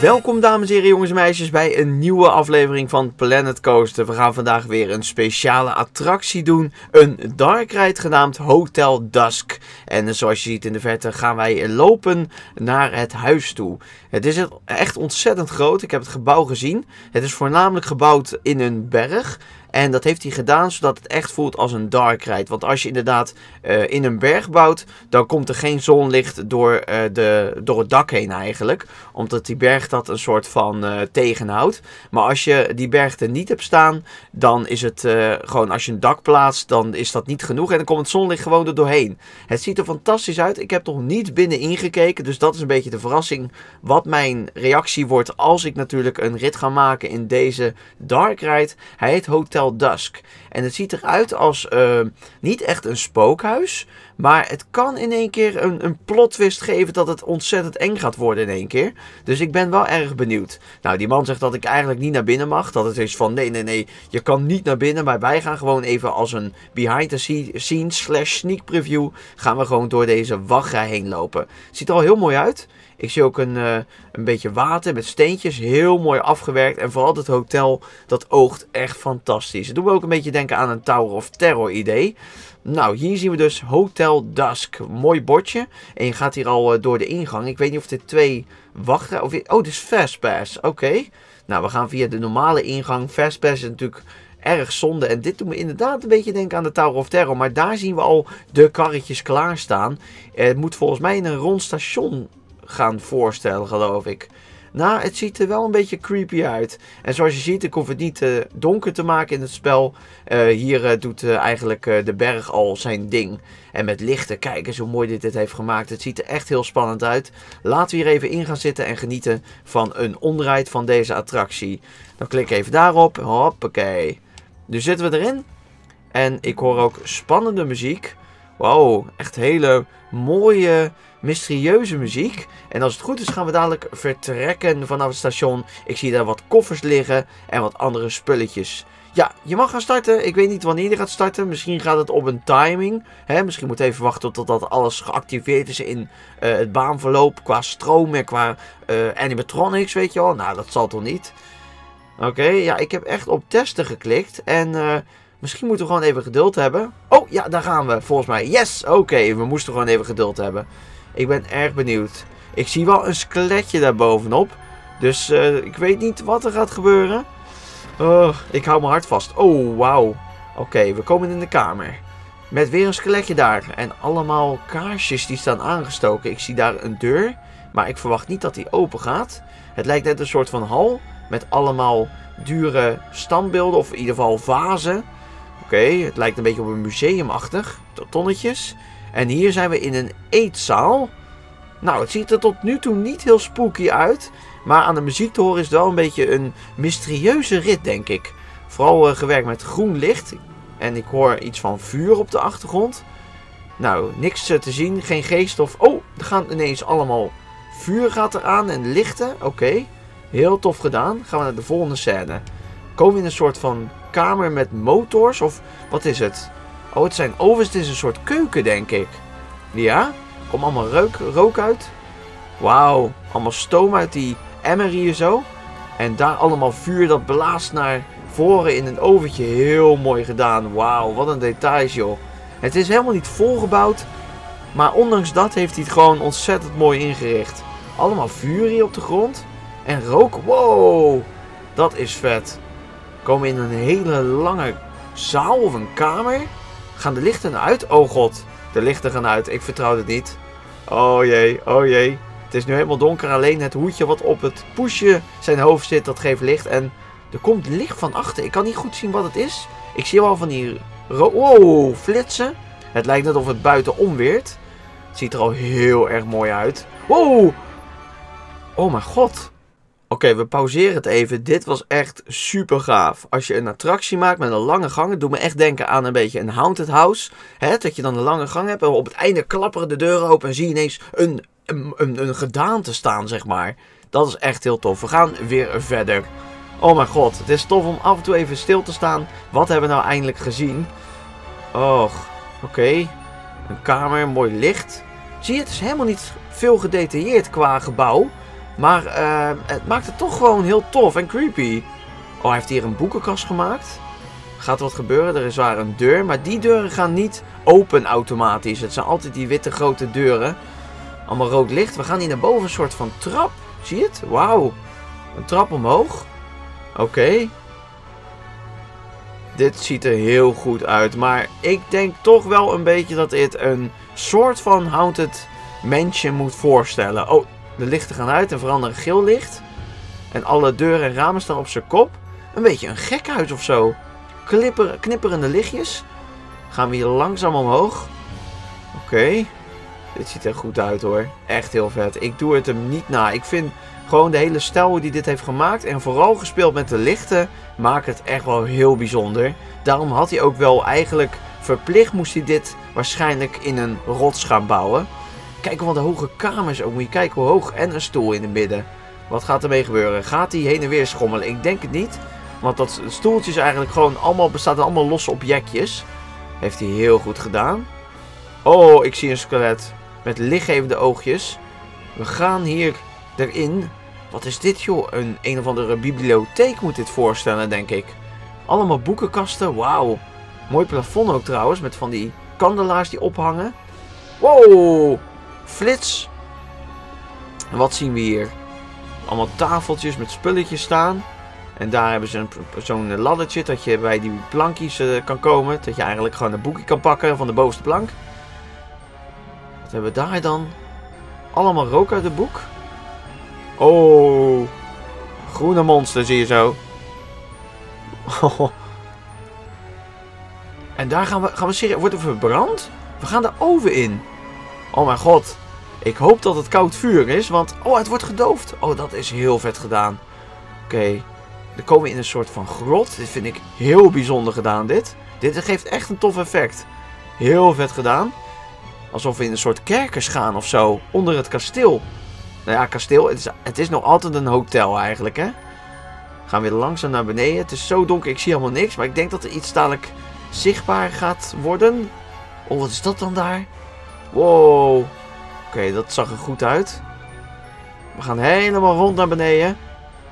Welkom dames en heren, jongens en meisjes bij een nieuwe aflevering van Planet Coaster. We gaan vandaag weer een speciale attractie doen, een dark ride genaamd Hotel Dusk. En zoals je ziet in de verte gaan wij lopen naar het huis toe. Het is echt ontzettend groot, ik heb het gebouw gezien. Het is voornamelijk gebouwd in een berg. En dat heeft hij gedaan zodat het echt voelt als een dark ride. Want als je inderdaad in een berg bouwt, dan komt er geen zonlicht door het dak heen eigenlijk. Omdat die berg dat een soort van tegenhoudt. Maar als je die berg er niet hebt staan, dan is het gewoon als je een dak plaatst, dan is dat niet genoeg. En dan komt het zonlicht gewoon er doorheen. Het ziet er fantastisch uit. Ik heb nog niet binnenin gekeken. Dus dat is een beetje de verrassing wat mijn reactie wordt als ik natuurlijk een rit ga maken in deze dark ride. Hij heet Hotel Dusk. En het ziet eruit als niet echt een spookhuis, maar het kan in één keer een plot twist geven dat het ontzettend eng gaat worden in één keer. Dus ik ben wel erg benieuwd. Nou, die man zegt dat ik eigenlijk niet naar binnen mag. Dat het is van nee, je kan niet naar binnen. Maar wij gaan gewoon even als een behind the scenes / sneak preview gaan we gewoon door deze wachtrij heen lopen. Ziet er al heel mooi uit. Ik zie ook een beetje water met steentjes. Heel mooi afgewerkt. En vooral het hotel, dat oogt echt fantastisch. Dat doet me ook een beetje denken aan een Tower of Terror idee. Nou, hier zien we dus Hotel Dusk. Mooi bordje. En je gaat hier al door de ingang. Ik weet niet of dit twee wachten. Of... Oh, dit is Fastpass. Oké. Nou, we gaan via de normale ingang. Fastpass is natuurlijk... erg zonde. En dit doet me inderdaad een beetje denken aan de Tower of Terror. Maar daar zien we al de karretjes klaarstaan. Het moet volgens mij in een rond station gaan voorstellen, geloof ik. Nou, het ziet er wel een beetje creepy uit. En zoals je ziet, ik hoef het niet donker te maken in het spel. Hier doet eigenlijk de berg al zijn ding. En met lichten, kijk eens hoe mooi dit heeft gemaakt. Het ziet er echt heel spannend uit. Laten we hier even in gaan zitten en genieten van een onride van deze attractie. Dan klik even daarop. Hoppakee. Nu zitten we erin. En ik hoor ook spannende muziek. Wow, echt hele mooie, mysterieuze muziek. En als het goed is gaan we dadelijk vertrekken vanaf het station. Ik zie daar wat koffers liggen en wat andere spulletjes. Ja, je mag gaan starten. Ik weet niet wanneer je gaat starten. Misschien gaat het op een timing. Hè? Misschien moet je even wachten totdat alles geactiveerd is in het baanverloop. Qua stroom en qua animatronics, weet je wel. Nou, dat zal toch niet. Oké, ja, ik heb echt op testen geklikt. En... misschien moeten we gewoon even geduld hebben. Oh ja, daar gaan we volgens mij. Yes, oké, we moesten gewoon even geduld hebben. Ik ben erg benieuwd. Ik zie wel een skeletje daar bovenop. Dus ik weet niet wat er gaat gebeuren. Ik hou mijn hart vast. Oh, wauw. Oké, we komen in de kamer. Met weer een skeletje daar. En allemaal kaarsjes die staan aangestoken. Ik zie daar een deur. Maar ik verwacht niet dat die open gaat. Het lijkt net een soort van hal. Met allemaal dure standbeelden. Of in ieder geval vazen. Oké, het lijkt een beetje op een museumachtig. Tonnetjes. En hier zijn we in een eetzaal. Nou, het ziet er tot nu toe niet heel spooky uit. Maar aan de muziek te horen is het wel een beetje een mysterieuze rit, denk ik. Vooral gewerkt met groen licht. En ik hoor iets van vuur op de achtergrond. Nou, niks te zien. Geen geest of... Oh, er gaan ineens allemaal... Vuur gaat eraan en lichten. Oké, heel tof gedaan. Gaan we naar de volgende scène. Komen we in een soort van... kamer met motors of wat is het? Oh, het zijn ovens. Het is een soort keuken, denk ik. Ja, komt allemaal rook uit. Wauw, allemaal stoom uit die emmer hier zo. En daar allemaal vuur dat blaast naar voren in een oventje. Heel mooi gedaan. Wauw, wat een detail, joh. Het is helemaal niet volgebouwd, maar ondanks dat heeft hij het gewoon ontzettend mooi ingericht. Allemaal vuur hier op de grond en rook. Wow, dat is vet. We komen in een hele lange zaal of een kamer. Gaan de lichten uit? Oh god, de lichten gaan uit. Ik vertrouw het niet. Oh jee, oh jee. Het is nu helemaal donker. Alleen het hoedje wat op het poesje zijn hoofd zit, dat geeft licht. En er komt licht van achter. Ik kan niet goed zien wat het is. Ik zie wel van die... Wow, flitsen. Het lijkt net of het buiten omweert. Het ziet er al heel erg mooi uit. Wow. Oh mijn god. Oké, we pauzeren het even. Dit was echt super gaaf. Als je een attractie maakt met een lange gang. Het doet me echt denken aan een beetje een haunted house. Hè? Dat je dan een lange gang hebt. En op het einde klapperen de deuren open. En zie je ineens een gedaante staan, zeg maar. Dat is echt heel tof. We gaan weer verder. Oh mijn god. Het is tof om af en toe even stil te staan. Wat hebben we nou eindelijk gezien? Och, oké. Een kamer, mooi licht. Zie je, het is helemaal niet veel gedetailleerd qua gebouw. Maar het maakt het toch gewoon heel tof en creepy. Oh, hij heeft hier een boekenkast gemaakt. Gaat er wat gebeuren? Er is waar een deur. Maar die deuren gaan niet open automatisch. Het zijn altijd die witte grote deuren. Allemaal rood licht. We gaan hier naar boven. Een soort van trap. Zie je het? Wauw. Een trap omhoog. Oké. Dit ziet er heel goed uit. Maar ik denk toch wel een beetje dat dit een soort van Haunted Mansion moet voorstellen. Oh, de lichten gaan uit en veranderen geel licht. En alle deuren en ramen staan op zijn kop. Een beetje een gekhuis of zo. Knipperende lichtjes. Gaan we hier langzaam omhoog. Oké. Dit ziet er goed uit hoor. Echt heel vet. Ik doe het hem niet na. Ik vind gewoon de hele stijl die dit heeft gemaakt. En vooral gespeeld met de lichten. Maakt het echt wel heel bijzonder. Daarom had hij ook wel eigenlijk verplicht. Moest hij dit waarschijnlijk in een rots gaan bouwen. Kijk wat de hoge kamers ook. Moet je kijken hoe hoog. En een stoel in het midden. Wat gaat ermee gebeuren? Gaat hij heen en weer schommelen? Ik denk het niet. Want dat stoeltjes eigenlijk gewoon allemaal bestaat uit allemaal losse objectjes. Heeft hij heel goed gedaan. Oh, ik zie een skelet. Met lichtgevende oogjes. We gaan hier erin. Wat is dit joh? Een of andere bibliotheek moet dit voorstellen denk ik. Allemaal boekenkasten. Wauw. Mooi plafond ook trouwens. Met van die kandelaars die ophangen. Wow. Flits. En wat zien we hier? Allemaal tafeltjes met spulletjes staan. En daar hebben ze zo'n laddertje dat je bij die plankjes kan komen. Dat je eigenlijk gewoon een boekje kan pakken van de bovenste plank. Wat hebben we daar dan? Allemaal rook uit het boek. Oh. Groene monster zie je zo. Oh. En daar gaan we serieus... Wordt er verbrand? We gaan de oven in. Oh mijn god. Ik hoop dat het koud vuur is, want... Oh, het wordt gedoofd. Oh, dat is heel vet gedaan. Oké. Dan komen we in een soort van grot. Dit vind ik heel bijzonder gedaan, dit. Dit geeft echt een tof effect. Heel vet gedaan. Alsof we in een soort kerkers gaan of zo. Onder het kasteel. Nou ja, kasteel. Het is nog altijd een hotel eigenlijk, hè. We gaan weer langzaam naar beneden. Het is zo donker, ik zie helemaal niks. Maar ik denk dat er iets dadelijk zichtbaar gaat worden. Oh, wat is dat dan daar? Wow. Oké, dat zag er goed uit. We gaan helemaal rond naar beneden.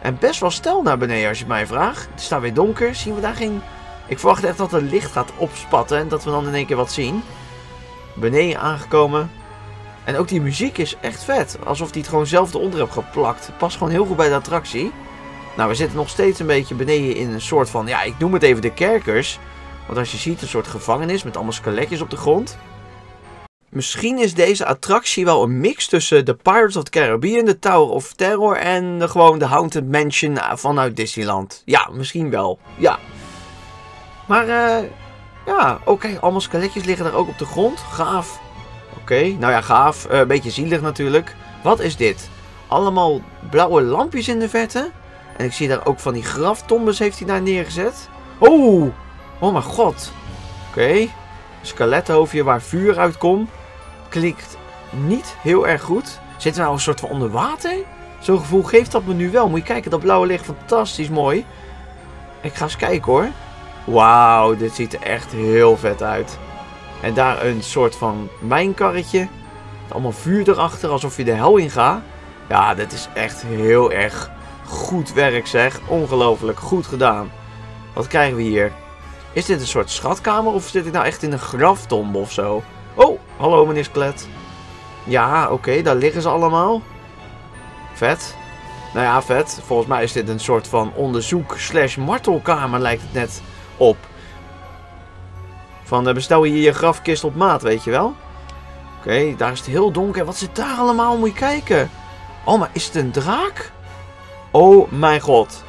En best wel steil naar beneden als je het mij vraagt. Het is daar weer donker. Zien we daar geen... Ik verwacht echt dat het licht gaat opspatten. En dat we dan in één keer wat zien. Beneden aangekomen. En ook die muziek is echt vet. Alsof die het gewoon zelf eronder heeft geplakt. Het past gewoon heel goed bij de attractie. Nou, we zitten nog steeds een beetje beneden in een soort van... Ja, ik noem het even de kerkers. Want als je ziet, een soort gevangenis met allemaal skeletjes op de grond. Misschien is deze attractie wel een mix tussen de Pirates of the Caribbean, de Tower of Terror en gewoon de Haunted Mansion vanuit Disneyland. Ja, misschien wel. Ja. Maar, ja. Oh, kijk, allemaal skeletjes liggen daar ook op de grond. Gaaf. Oké, nou ja, gaaf. Een beetje zielig natuurlijk. Wat is dit? Allemaal blauwe lampjes in de verte. En ik zie daar ook van die graftombes heeft hij daar neergezet. Oh, oh mijn god. Oké. Skelettenhoofdje waar vuur uitkomt. Klinkt niet heel erg goed. Zitten we nou een soort van onder water? Zo'n gevoel geeft dat me nu wel. Moet je kijken, dat blauwe licht, fantastisch mooi. Ik ga eens kijken hoor. Wauw, dit ziet er echt heel vet uit. En daar een soort van mijnkarretje. Allemaal vuur erachter, alsof je de hel in gaat. Ja, dit is echt heel erg goed werk zeg. Ongelooflijk goed gedaan. Wat krijgen we hier? Is dit een soort schatkamer of zit ik nou echt in een graftombe of zo? Oh, hallo meneer Skelet. Ja, oké, daar liggen ze allemaal. Vet. Nou ja, vet. Volgens mij is dit een soort van onderzoek/martelkamer lijkt het net op. Van bestel hier je grafkist op maat, weet je wel. Oké, daar is het heel donker. Wat zit daar allemaal? Moet je kijken. Oh, maar is het een draak? Oh mijn god.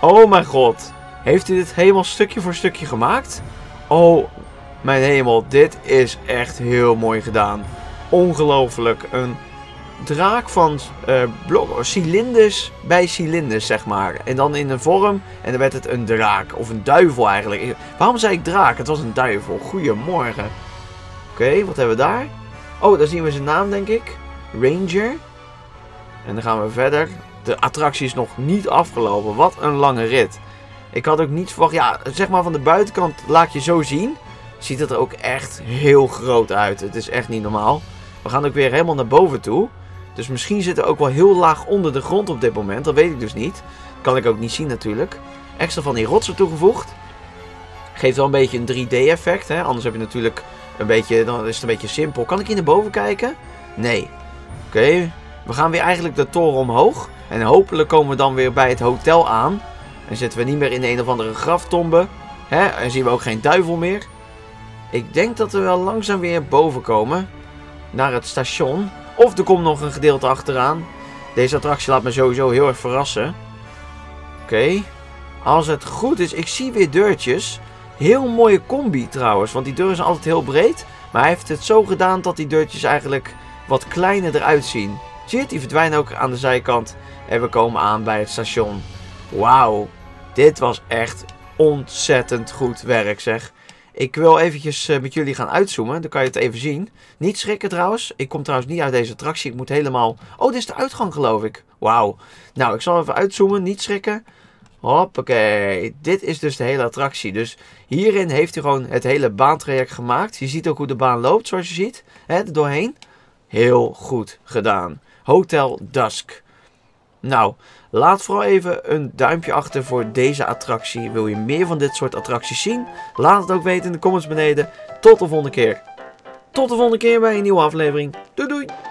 Oh mijn god. Heeft hij dit helemaal stukje voor stukje gemaakt? Oh, mijn hemel. Dit is echt heel mooi gedaan. Ongelooflijk. Een draak van cilinders bij cilinders, zeg maar. En dan in een vorm. En dan werd het een draak. Of een duivel eigenlijk. Waarom zei ik draak? Het was een duivel. Goedemorgen. Oké, wat hebben we daar? Oh, daar zien we zijn naam, denk ik. Ranger. En dan gaan we verder. De attractie is nog niet afgelopen. Wat een lange rit. Ik had ook niets verwacht. Ja, zeg maar van de buitenkant laat je zo zien. Ziet het er ook echt heel groot uit. Het is echt niet normaal. We gaan ook weer helemaal naar boven toe. Dus misschien zitten we ook wel heel laag onder de grond op dit moment. Dat weet ik dus niet. Kan ik ook niet zien natuurlijk. Extra van die rotsen toegevoegd. Geeft wel een beetje een 3D effect. Hè? Anders heb je natuurlijk een beetje, dan is het een beetje simpel. Kan ik hier naar boven kijken? Nee. Oké. We gaan weer eigenlijk de toren omhoog. En hopelijk komen we dan weer bij het hotel aan. En zitten we niet meer in de een of andere graftombe. Hè? En zien we ook geen duivel meer. Ik denk dat we wel langzaam weer boven komen. Naar het station. Of er komt nog een gedeelte achteraan. Deze attractie laat me sowieso heel erg verrassen. Oké. Als het goed is, ik zie weer deurtjes. Heel mooie combi trouwens. Want die deuren zijn altijd heel breed. Maar hij heeft het zo gedaan dat die deurtjes eigenlijk wat kleiner eruit zien. Zie je het? Die verdwijnen ook aan de zijkant. En we komen aan bij het station. Wauw. Dit was echt ontzettend goed werk zeg. Ik wil eventjes met jullie gaan uitzoomen. Dan kan je het even zien. Niet schrikken trouwens. Ik kom trouwens niet uit deze attractie. Ik moet helemaal... Oh, dit is de uitgang geloof ik. Wauw. Nou, ik zal even uitzoomen. Niet schrikken. Hoppakee. Dit is dus de hele attractie. Dus hierin heeft hij gewoon het hele baantraject gemaakt. Je ziet ook hoe de baan loopt zoals je ziet. Hè, er doorheen. Heel goed gedaan. Hotel Dusk. Nou, laat vooral even een duimpje achter voor deze attractie. Wil je meer van dit soort attracties zien? Laat het ook weten in de comments beneden. Tot de volgende keer. Tot de volgende keer bij een nieuwe aflevering. Doei doei.